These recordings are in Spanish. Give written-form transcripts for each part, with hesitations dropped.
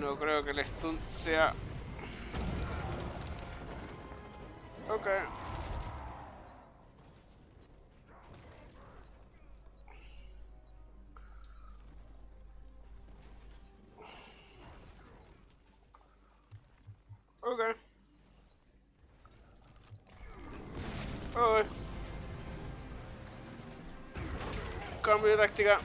No creo que el stun sea... Ok. Ok. Ok. Cambio de táctica.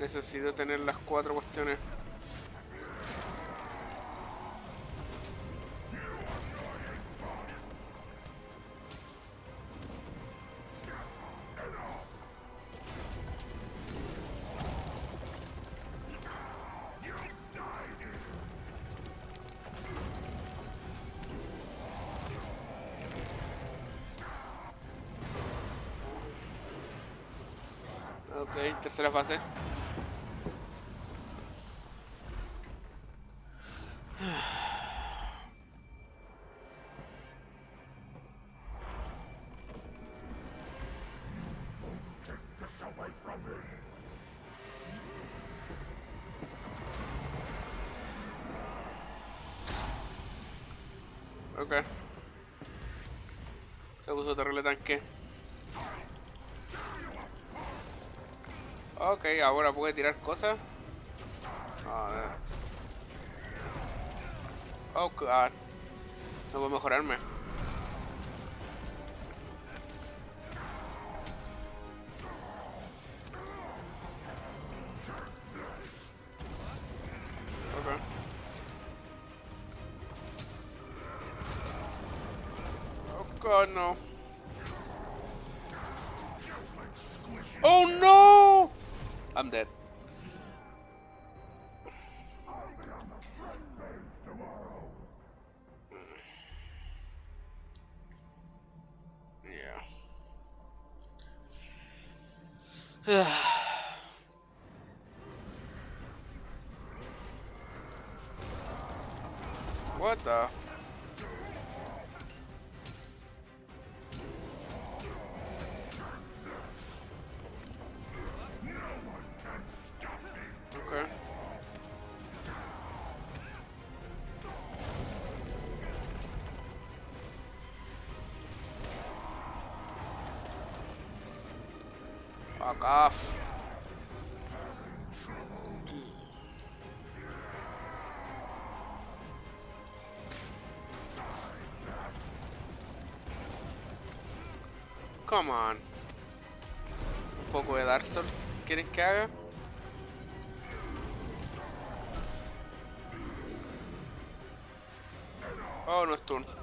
Necesito tener las cuatro cuestiones. Ok, tercera fase. Okay. Se puso terrible tanque. Ok, ahora puede tirar cosas. A ver. Oh god. No puedo mejorarme. Oh no. Oh no! I'm dead. Yeah. What the? Fuck off. Come on. Un poco de Dark Souls, ¿quieren que haga? Oh, no es turno.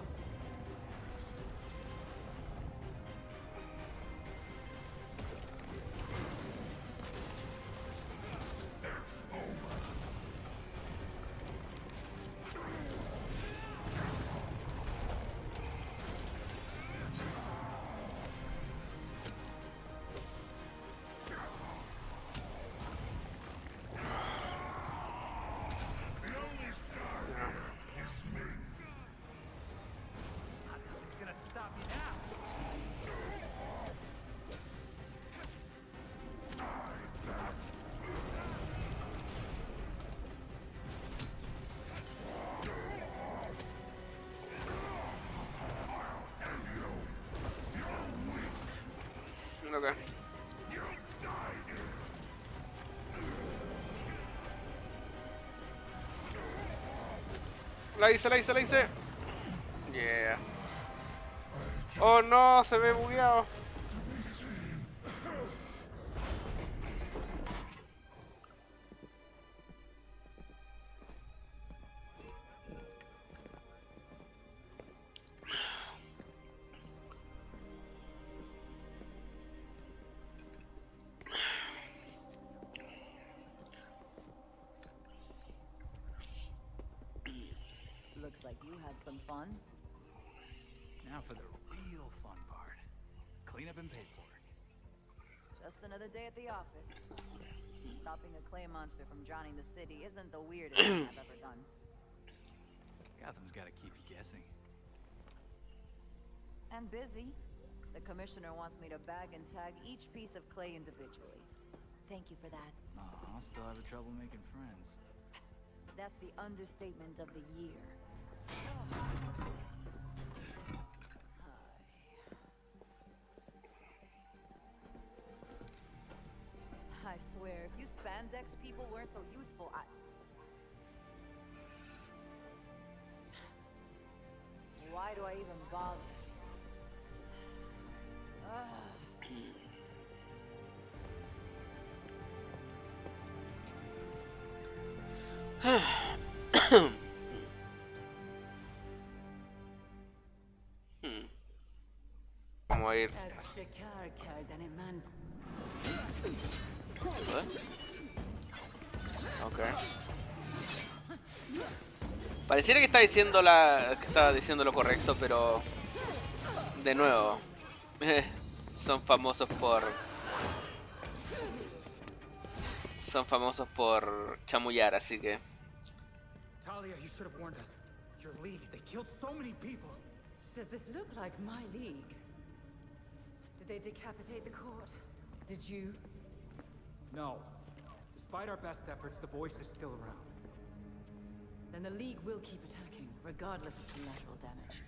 Okay. La hice. Yeah. Oh no, se ve bugueado. At the office. Stopping a clay monster from drowning the city isn't the weirdest thing I've ever done. Gotham's got to keep you guessing. And busy. The commissioner wants me to bag and tag each piece of clay individually. Thank you for that. Aw, still having trouble making friends. That's the understatement of the year. I swear, if you spandex people weren't so useful, I... Why do I even bother? Vamos a ir. Okay. Pareciera que estaba diciendo lo correcto, pero de nuevo son famosos por chamullar, así que Talia, you should have warned us. Your league, they killed so many people. Does this look like my league? Did they decapitate the court? Did you? No. Despite our best efforts, the voice is still around. Then the League will keep attacking, regardless of collateral damage.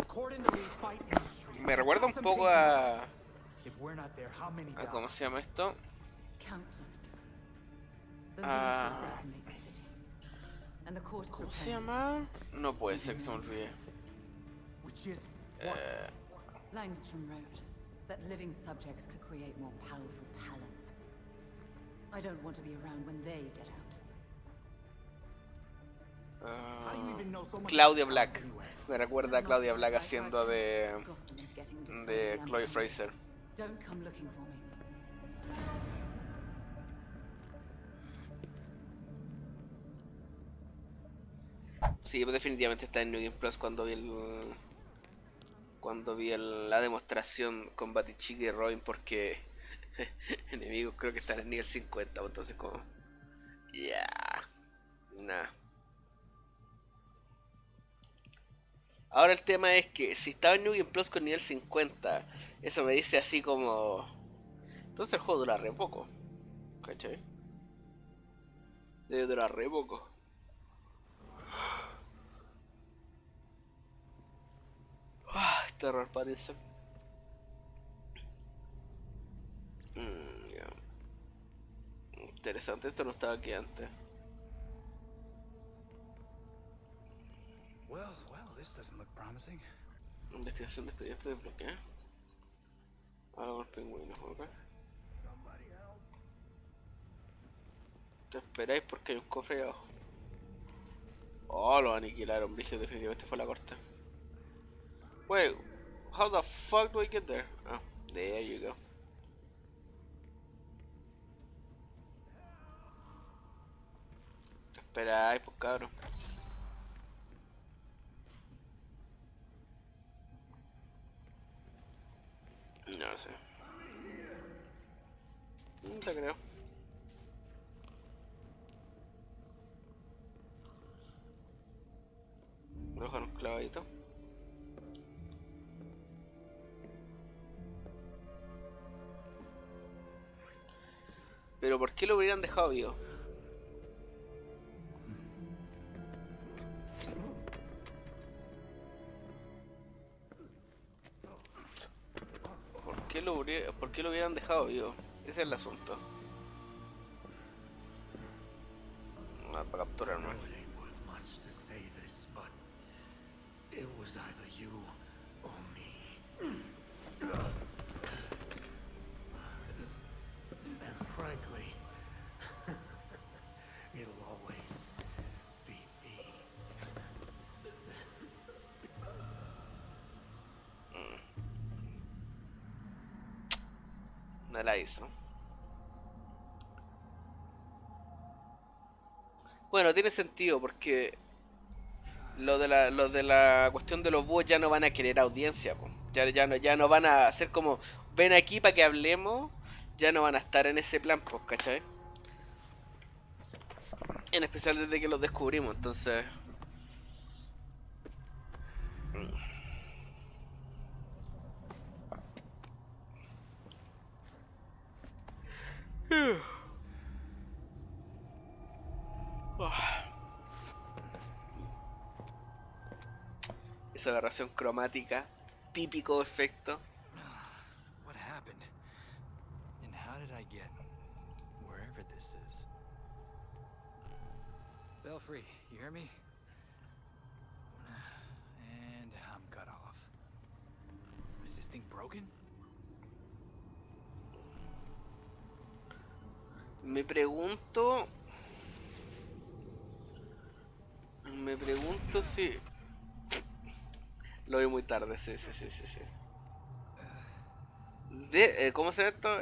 According to the fight industry. Me recuerda un poco a... ¿Cómo se llama esto? Ah. ¿Cómo se llama? No puede ser que se me olvide. Langstrom wrote that living subjects could create more powerful talent. I don't want to be around when they get out. Claudia Black. Me recuerda a Claudia Black haciendo de Cloy Fraser. Don't come looking for me. Sí, definitivamente está en New Game Plus cuando vi la demostración con Batichigui y Robin, porque enemigos creo que están en nivel 50, entonces como... Yeah. Nah. Ahora el tema es que si estaba en New Game Plus con nivel 50, eso me dice así como... Entonces el juego dura re poco. ¿Cachai? Debe durar re poco. Este error parece... Yeah. Interesante, esto no estaba aquí antes. Well, this doesn't look promising. Investigación de expediente desbloqueada. Ahora los pingüinos, ok. Te esperáis porque hay un cofre ahí abajo. Oh, lo aniquilaron, Brigio, definitivamente fue la corte. Wait, how the fuck do I get there? Ah, oh, there you go. Espera, ay, pues cabrón. No lo sé. No te creo. Voy a dejar un clavadito. Pero ¿por qué lo hubieran dejado vivo? por qué lo hubieran dejado vivo? Ese es el asunto. No, para capturarme. No la hizo. Bueno, tiene sentido porque lo de la cuestión de los búhos ya no van a querer audiencia, po. Ya no van a hacer como ven aquí para que hablemos, ya no van a estar en ese plan, pues, ¿cachai? En especial desde que los descubrimos, entonces. Esa aberración cromática, típico efecto. What happened? And how did I get wherever this is? Belfry, you hear me? And I'm cut off. Is this thing broken? Me pregunto si... Lo vi muy tarde, sí. ¿Cómo se ve esto?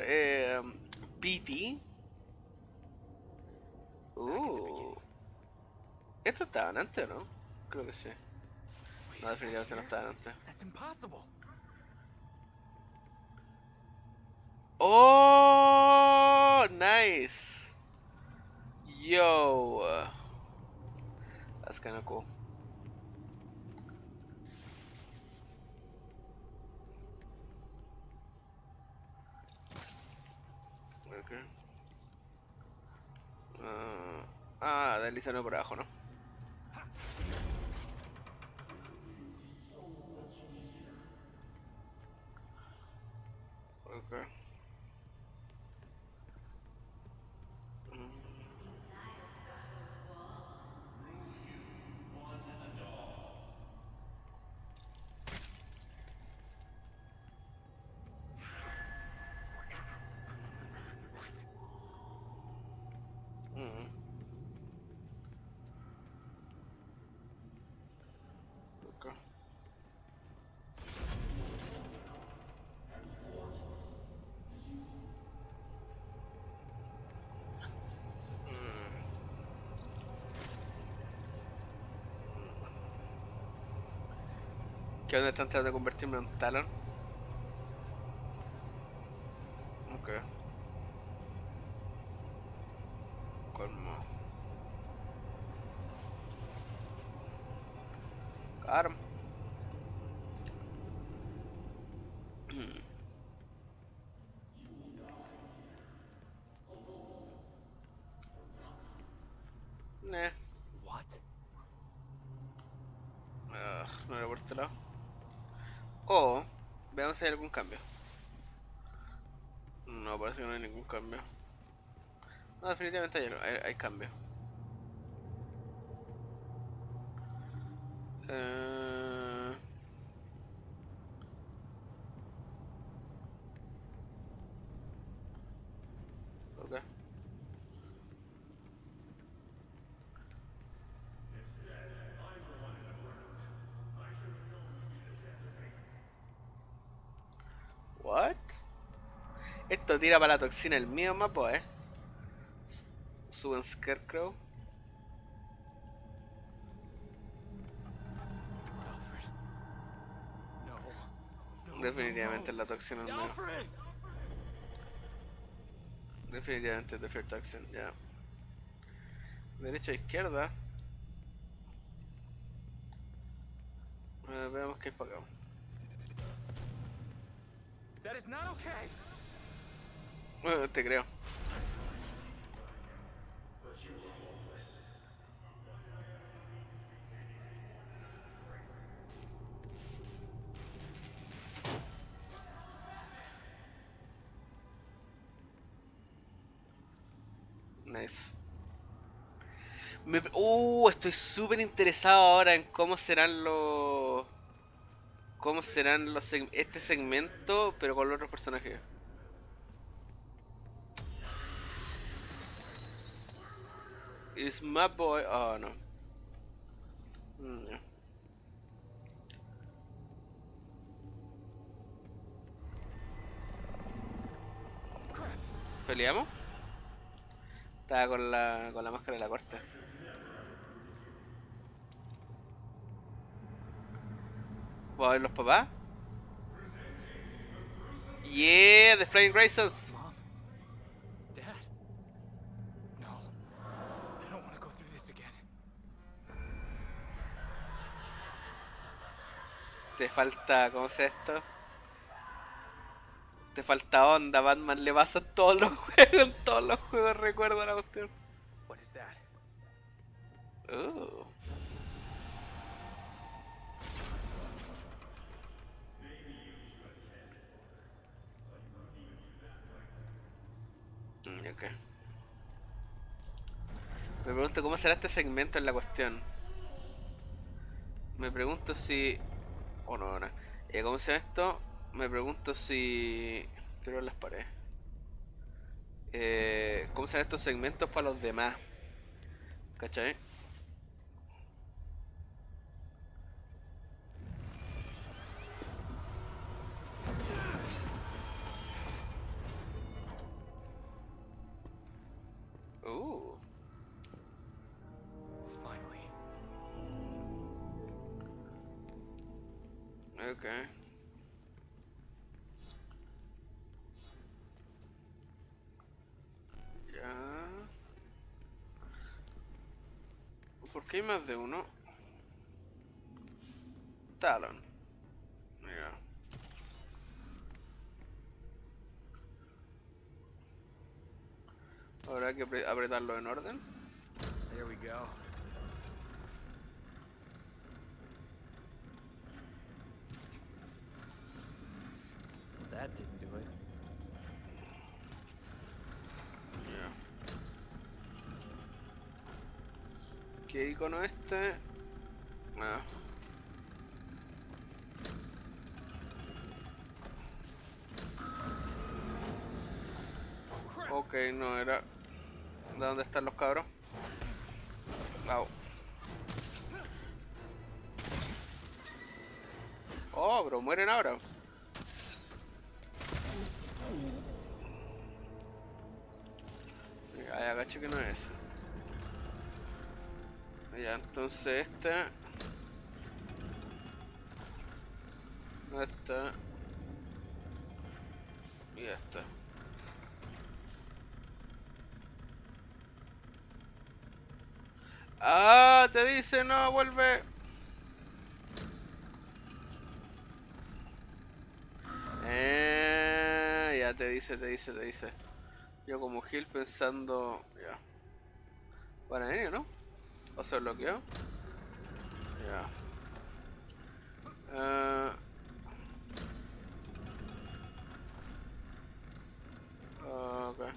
PT. Esto estaba antes, ¿no? Creo que sí. No, definitivamente no estaba antes. Oh, nice. Yo, that's kind of cool. Okay. Deslizando por abajo, ¿no? Okay. ¿Qué onda? ¿Están tratando de convertirme en Talon? Ok. Calma. Nah. No era por este lado. Oh, veamos si hay algún cambio. No, parece que no hay ningún cambio. No, definitivamente hay cambio. Okay. What? Esto tira para la toxina el mío mapa, eh. Suben Scarecrow. Definitivamente la toxina no. Definitivamente es de Fear Toxin, ya. Yeah. Derecha e izquierda. Veamos qué es para acá. That is not okay. Te creo. Nice. Estoy súper interesado ahora en cómo serán los... este segmento, pero con los otros personajes. Is my boy... Oh, no. No. ¿Peleamos? Estaba con la máscara de la corta. ¿Puedo ver los papás? Yeah, the Flying Graysons. Te falta, ¿cómo se esto? Te falta onda, Batman, le pasa todos los juegos, recuerdo la cuestión. What is that? Oh. Ok. Me pregunto cómo será este segmento en la cuestión. Me pregunto si... Oh, no, no. ¿Cómo se llama esto? Me pregunto si... Quiero ver las paredes. ¿Cómo serán estos segmentos para los demás? ¿Cachai? Okay. ¿Por qué hay más de uno? Talon. Mira. Habrá que apretarlo en orden. There we go. That didn't do it. Yeah. ¿Qué icono este? Ah. Ok, no era. ¿De dónde están los cabros? Au. Oh, pero mueren ahora. Ay, agacho que no es eso. Ya, entonces este. No está. Y ya está. Ah, te dice no, vuelve. Ya te dice. Yo como Gil pensando... Ya. Para venir, ¿no? O se bloqueó. Ya. Ok. Ya.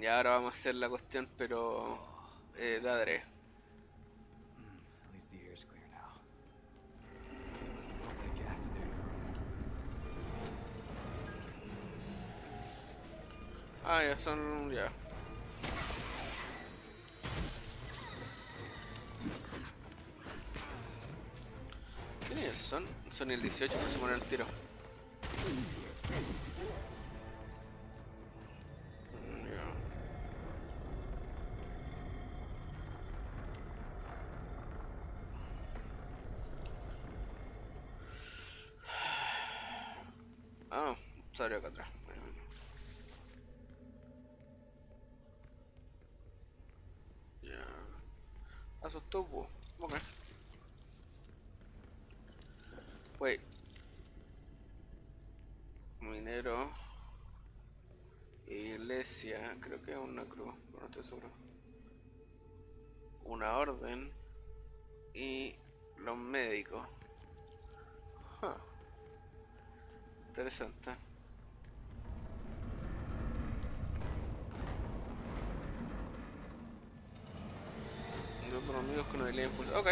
Y ahora vamos a hacer la cuestión, pero ladré. Ah, ya son ya. ¿Qué nivel son? Son el 18, no se pone el tiro. Acá atrás. Bueno, ya. Asustó, pues. Okay. Wait. Minero. Iglesia. Creo que es una cruz, pero no estoy seguro. Una orden. Y los médicos. Interesante. Los amigos que no le impulso. Ok.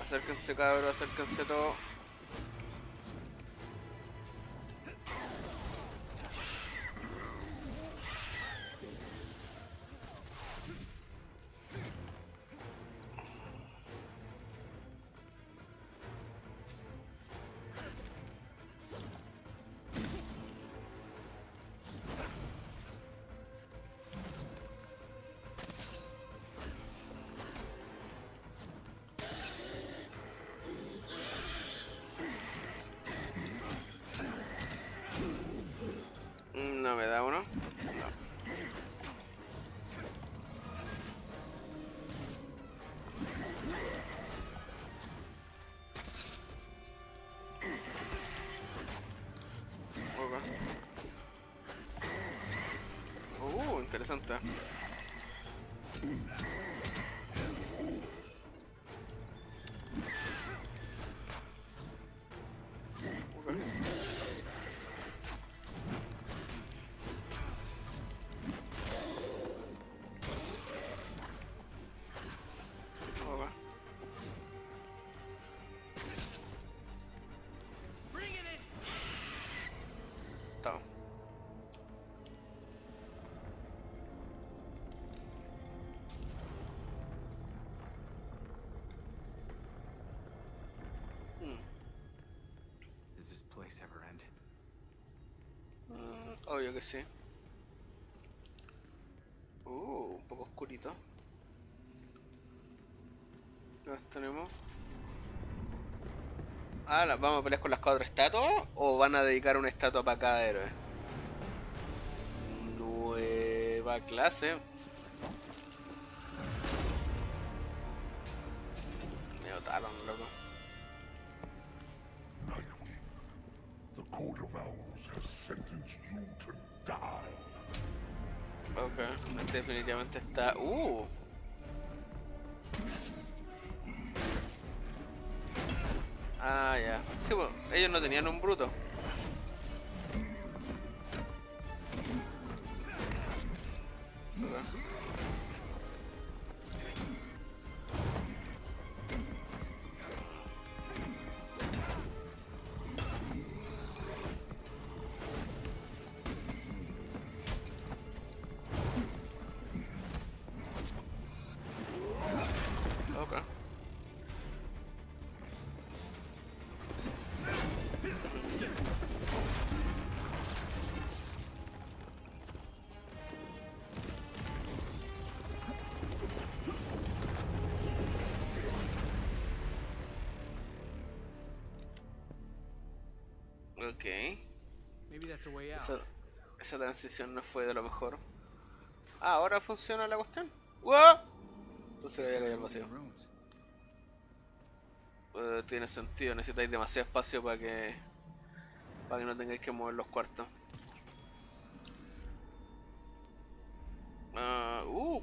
Acérquense, cabrón, acérquense todo. No me da uno. No. Interesante. Obvio que sí. Un poco oscurito. ¿Qué más tenemos? Ah, ¿vamos a pelear con las cuatro estatuas? ¿O van a dedicar una estatua para cada héroe? Nueva clase. Neo Talon, loco. Nightwing, the Court of Owls has sentenced you to die. Ok, este definitivamente está... Ah, ya. Yeah. Sí, bueno, ellos no tenían un bruto. Okay. Esa transición no fue de lo mejor. Ah, ahora funciona la cuestión. ¡Wow! Entonces voy a caer vacío. Tiene sentido, necesitáis demasiado espacio para que no tengáis que mover los cuartos.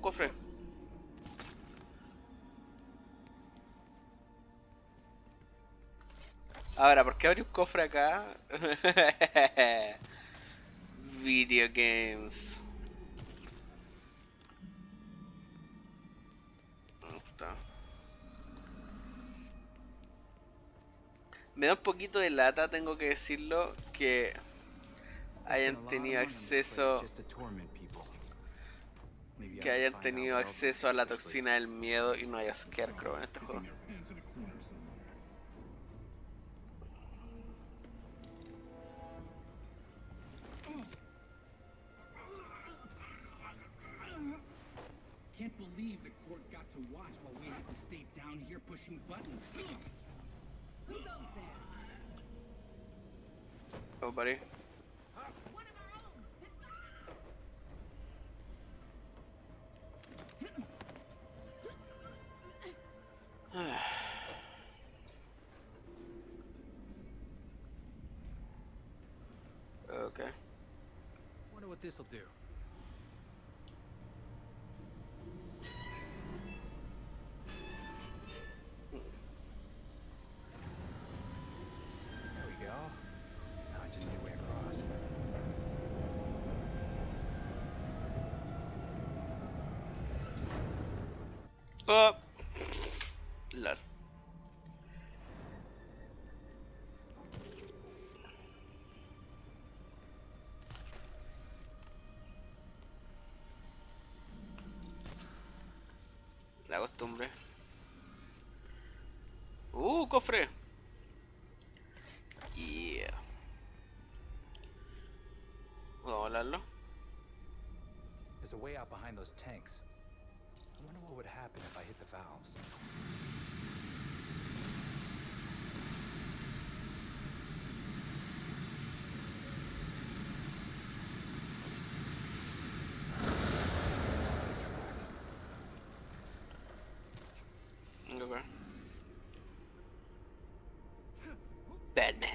Cofre. Ahora, ¿por qué abrí un cofre acá? Video games. Me da un poquito de lata, tengo que decirlo, que hayan tenido acceso a la toxina del miedo y no haya Scarecrow en este juego. Oh, buddy. what this'll do. Lol. La costumbre. Cofre. Yeah. Vamos a volarlo. There's a way out behind those tanks. I wonder what would happen if I hit the valves. Okay. Batman.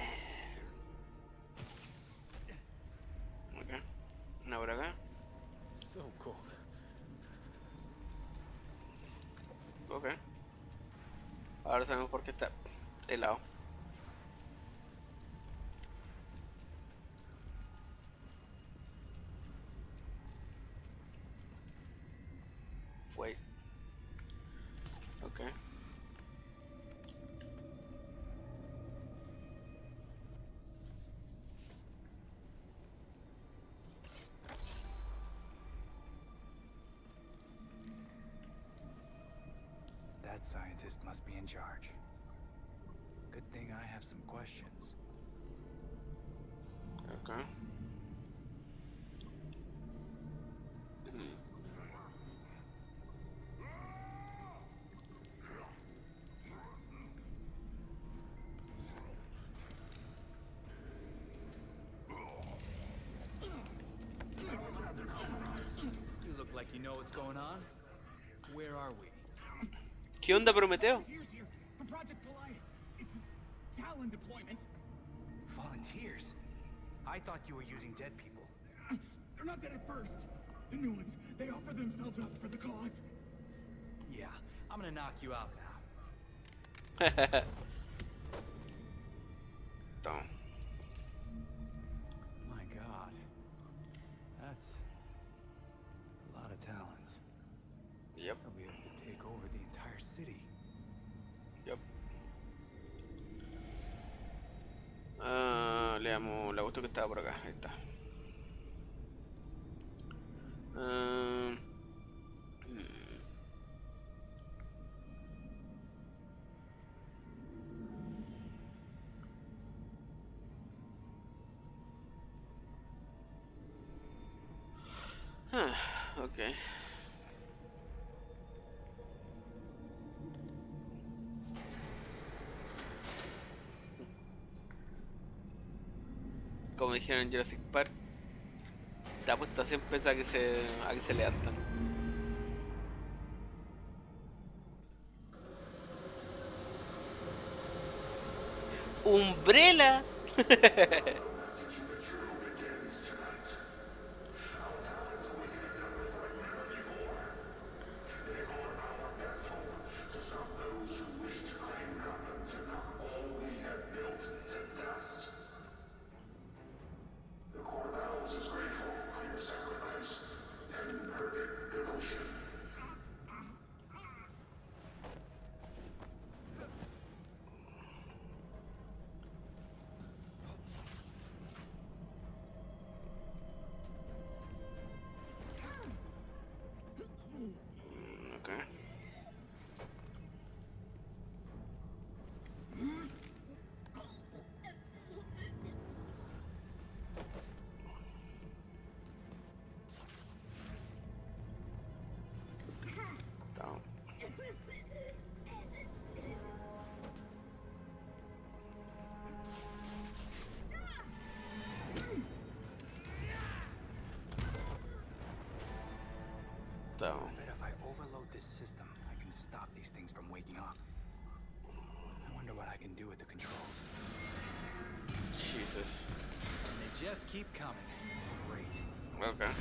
Okay. Now what I got? So cold. Ok. Ahora sabemos por qué está helado. Fue. Ok. That scientist must be in charge. Good thing I have some questions. Okay. You look like you know what's going on. Where are we? ¿Qué onda, Prometeo? It's a Talon deployment. Volunteers? I thought you were using dead people. They're not dead at first. The new ones, they offer themselves up for the cause. Yeah, I'm gonna knock you out now. Don't. My God, that's a lot of Talons. Yep. They'll be able to take over the entire city. Yep. Leamos la foto que estaba por acá. Ahí está. Okay. Como dijeron en Jurassic Park, te apuesto siempre a que se levantan. ¡Umbrella! I bet if I overload this system, I can stop these things from waking up. I wonder what I can do with the controls. Jesus. They just keep coming. Great. Okay. Okay.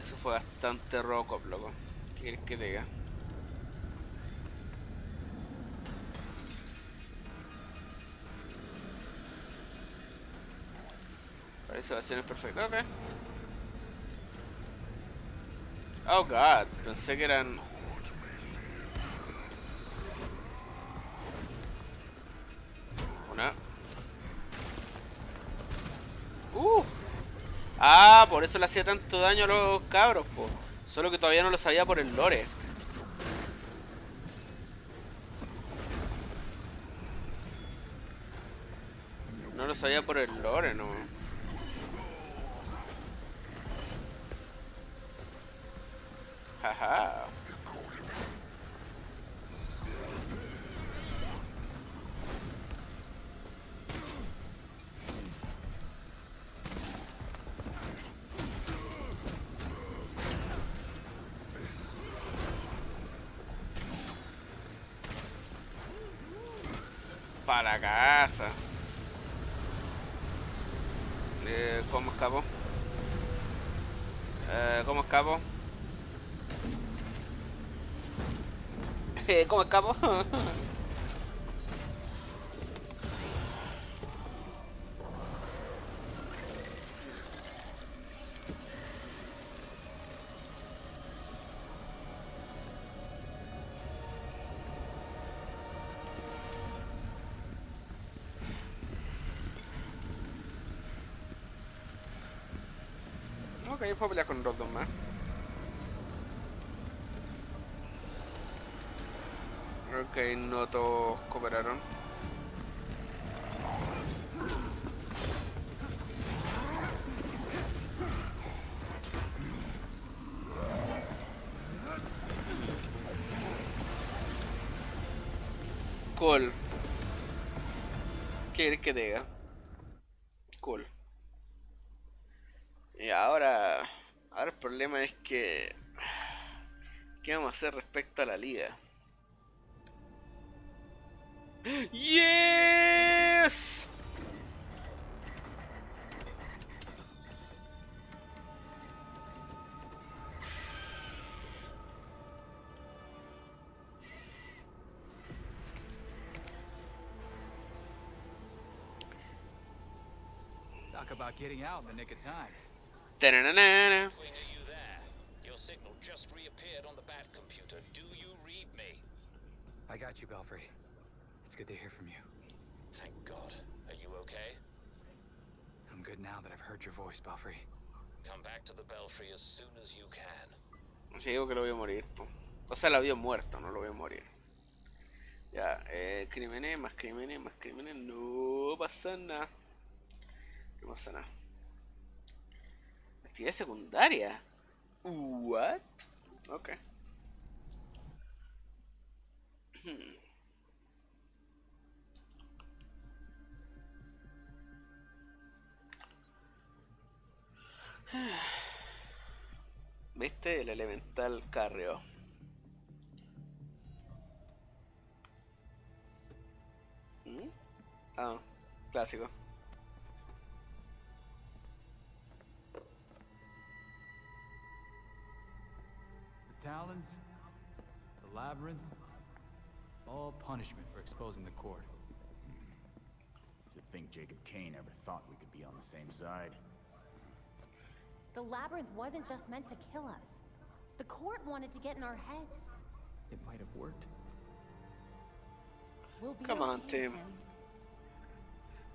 Eso fue bastante roco, loco. ¿Qué quieres que te diga? Parece vacaciones perfectas, ok. Oh god, pensé que eran... Ah, por eso le hacía tanto daño a los cabros, po. Solo que todavía no lo sabía por el lore. No lo sabía por el lore, no. Jaja. Para casa. ¿Cómo escapo? ¿Cómo escapo? Puedo pelear con los dos más. Ok, no todos cooperaron. Cool. ¿Qué quieres que te diga? Cool. Y ahora el problema es que... ¿Qué vamos a hacer respecto a la liga? ¡Yes! Talk about getting out in the nick of time. We knew that. Your signal just reappeared on the Bat-Computer. Do you read me? I got you, Belfry. It's good to hear from you. Thank God. Are you okay? I'm good now that I've heard your voice, Belfry. Come back to the Belfry as soon as you can. Sí, digo que lo vio morir. O sea, la vio muerto, no lo vio morir. Ya, crímenes, más crímenes, más crímenes. No pasa nada. No pasa nada. Actividad secundaria. What? Ok. ¿Viste? El elemental carreo. Ah, clásico. Talons, the labyrinth, all punishment for exposing the court. To think Jacob Kane ever thought we could be on the same side. The labyrinth wasn't just meant to kill us. The court wanted to get in our heads. It might have worked. We'll be Come on, Tim.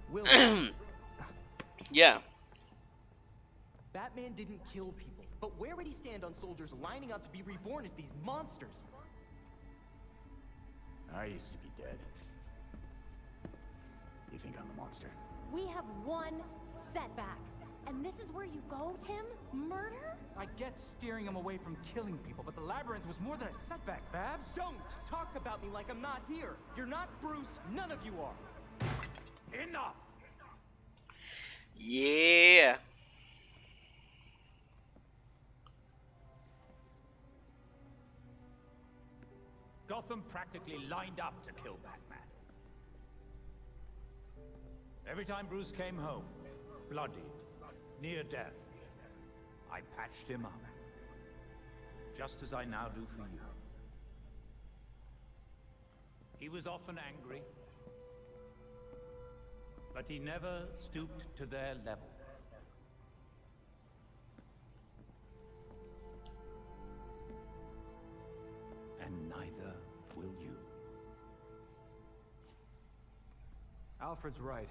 Will. Yeah. Batman didn't kill people. But where would he stand on soldiers lining up to be reborn as these monsters? I used to be dead. You think I'm a monster? We have one setback. And this is where you go, Tim? Murder? I get steering him away from killing people, but the labyrinth was more than a setback, Babs. Don't talk about me like I'm not here. You're not Bruce. None of you are. Enough! Yeah. Gotham practically lined up to kill Batman. Every time Bruce came home, bloodied, near death, I patched him up. Just as I now do for you. He was often angry, but he never stooped to their level. And neither will you. Alfred's right.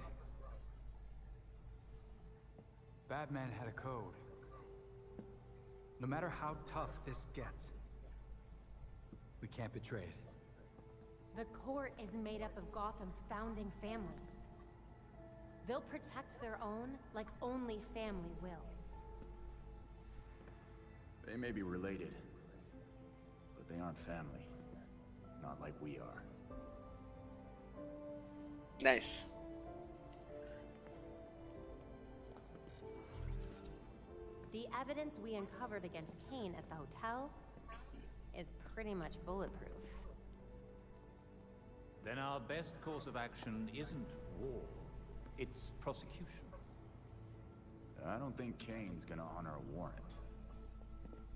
Batman had a code. No matter how tough this gets, we can't betray it. The court is made up of Gotham's founding families. They'll protect their own like only family will. They may be related, but they aren't family. Not like we are. Nice. The evidence we uncovered against Kane at the hotel is pretty much bulletproof. Then our best course of action isn't war, it's prosecution. I don't think Kane's gonna honor a warrant.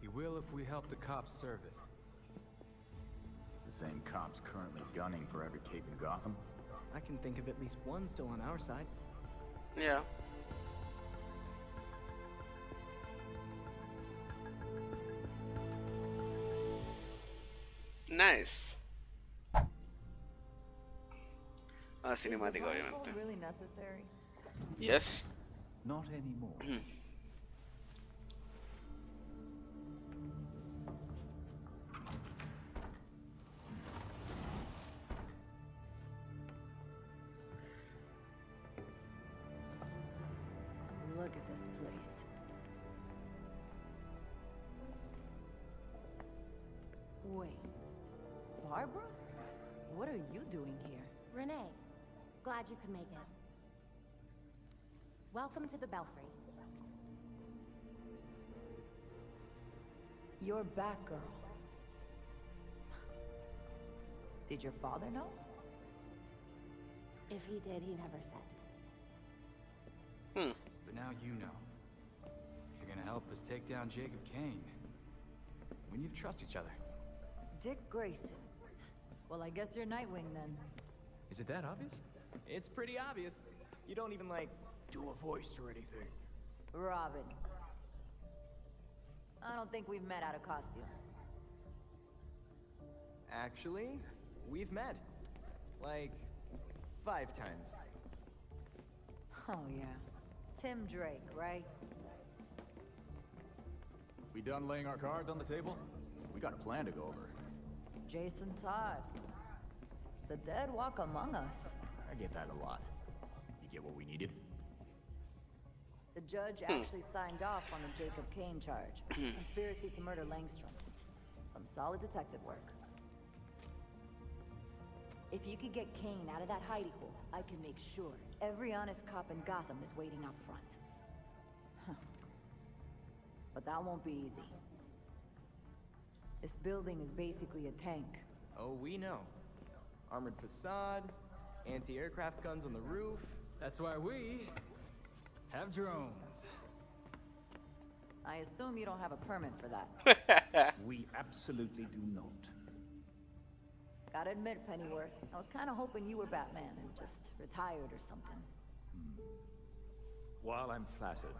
He will if we help the cops serve it. The same cops currently gunning for every cape in Gotham? I can think of at least one still on our side. Yeah. Nice. Ah, cinemático, obviamente. Really necessary? Yes. Not anymore. Look at this place. Wait, Barbara? What are you doing here? Renee, glad you could make it. Welcome to the Belfry. You're Batgirl. Did your father know? If he did, he never said. Hmm. But now you know. If you're gonna help us take down Jacob Kane, we need to trust each other. Dick Grayson. Well, I guess you're Nightwing then. Is it that obvious? It's pretty obvious. You don't even, like, do a voice or anything. Robin. I don't think we've met out of costume. Actually, we've met. Like, 5 times. Oh, yeah. Tim Drake, right? We done laying our cards on the table? We got a plan to go over. Jason Todd. The dead walk among us. I get that a lot. You get what we needed? The judge actually signed off on the Jacob Kane charge. Conspiracy to murder Langstrom. Some solid detective work. If you could get Kane out of that hidey hole, I can make sure every honest cop in Gotham is waiting out front. Huh. But that won't be easy. This building is basically a tank. Oh, we know. Armored facade, anti-aircraft guns on the roof. That's why we have drones. I assume you don't have a permit for that. We absolutely do not. Gotta admit, Pennyworth, I was kind of hoping you were Batman and just retired or something. While I'm flattered,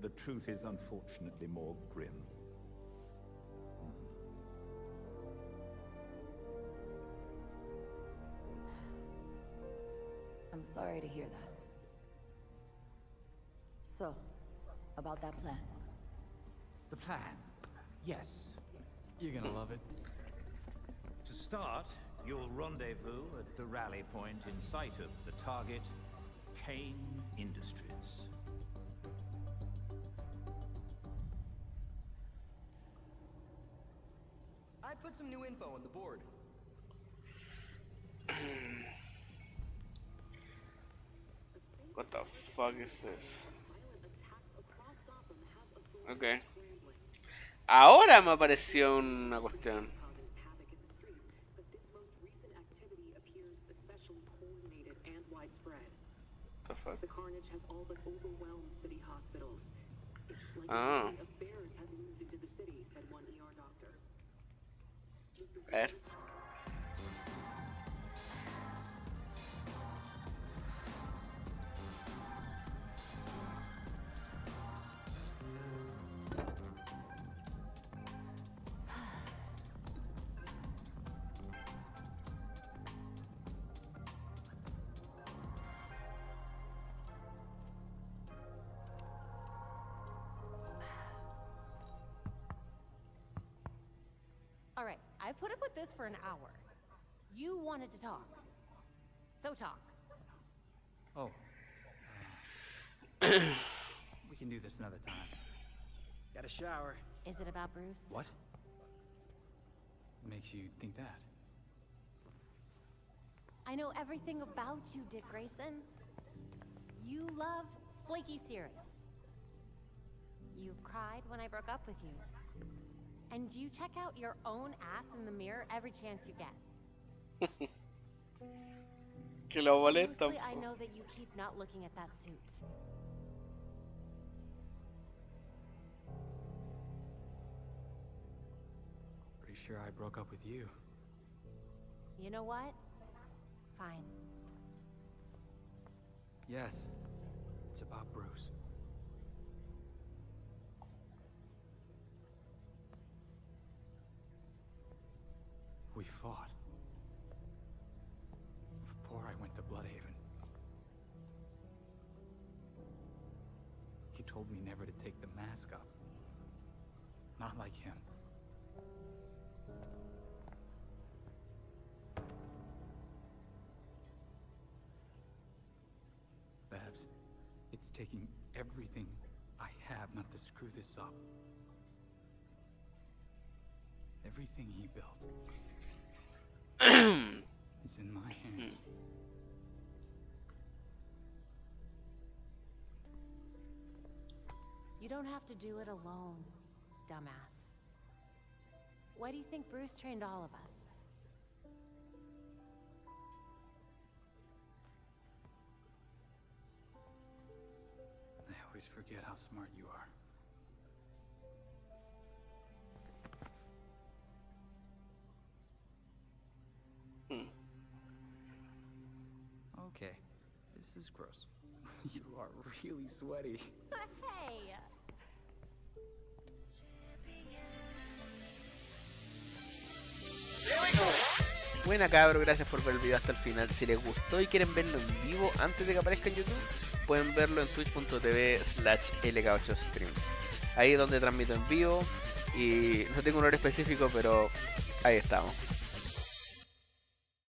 the truth is unfortunately more grim. I'm sorry to hear that. So, about that plan. The plan. Yes. You're gonna love it. To start, you'll rendezvous at the rally point in sight of the target, Kane Industries. I put some new info on the board. What the fuck is this? Okay. Ahora me apareció una cuestión. The carnage has all but overwhelmed city hospitals. It's like a band of bears has moved into the city, said one ER doctor. I put up with this for an hour. You wanted to talk. So talk. Oh. We can do this another time. Got a shower. Is it about Bruce? What? Makes you think that? I know everything about you, Dick Grayson. You love flaky cereal. You cried when I broke up with you. And you check out your own ass in the mirror every chance you get. Que lo boleto. I know that you keep not looking at that suit. Pretty sure I broke up with you. You know what? Fine. Yes. It's about Bruce. We fought before I went to Bloodhaven. He told me never to take the mask up. Not like him. Babs, it's taking everything I have not to screw this up. Everything he built. It's in my hands. You don't have to do it alone, dumbass. Why do you think Bruce trained all of us? I always forget how smart you are. Okay, this is gross. You are really sweaty. Hey! Buena cabros, gracias por ver el video hasta el final. Si les gustó y quieren verlo en vivo antes de que aparezca en YouTube, pueden verlo en twitch.tv/lk8streams. Ahí es donde transmito en vivo y no tengo un horario específico, pero ahí estamos.